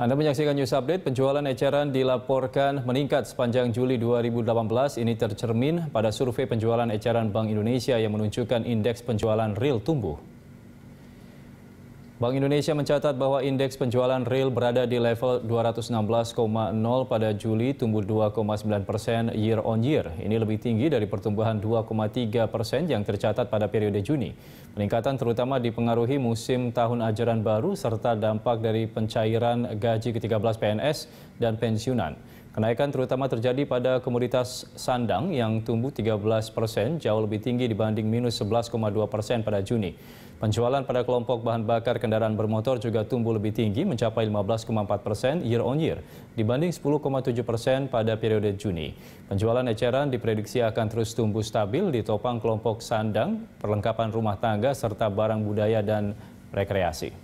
Anda menyaksikan news update, penjualan eceran dilaporkan meningkat sepanjang Juli 2018. Ini tercermin pada survei penjualan eceran Bank Indonesia yang menunjukkan indeks penjualan real tumbuh. Bank Indonesia mencatat bahwa indeks penjualan real berada di level 216,0 pada Juli, tumbuh 2,9% year on year. Ini lebih tinggi dari pertumbuhan 2,3% yang tercatat pada periode Juni. Peningkatan terutama dipengaruhi musim tahun ajaran baru serta dampak dari pencairan gaji ke-13 PNS dan pensiunan. Kenaikan terutama terjadi pada komoditas sandang yang tumbuh 13%, jauh lebih tinggi dibanding minus 11,2% pada Juni. Penjualan pada kelompok bahan bakar kendaraan bermotor juga tumbuh lebih tinggi, mencapai 15,4% year on year dibanding 10,7% pada periode Juni. Penjualan eceran diprediksi akan terus tumbuh stabil, ditopang kelompok sandang, perlengkapan rumah tangga, serta barang budaya dan rekreasi.